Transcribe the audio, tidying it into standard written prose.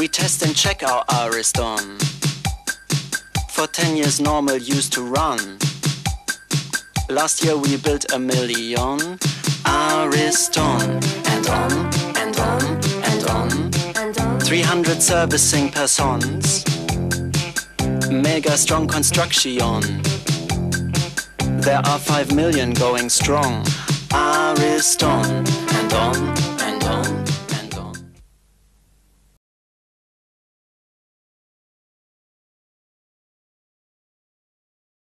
We test and check our Ariston. For 10 years normal used to run. Last year we built a million Ariston. And on, and on, and on, and on. 300 servicing persons. Mega strong construction. There are 5 million going strong. Ariston.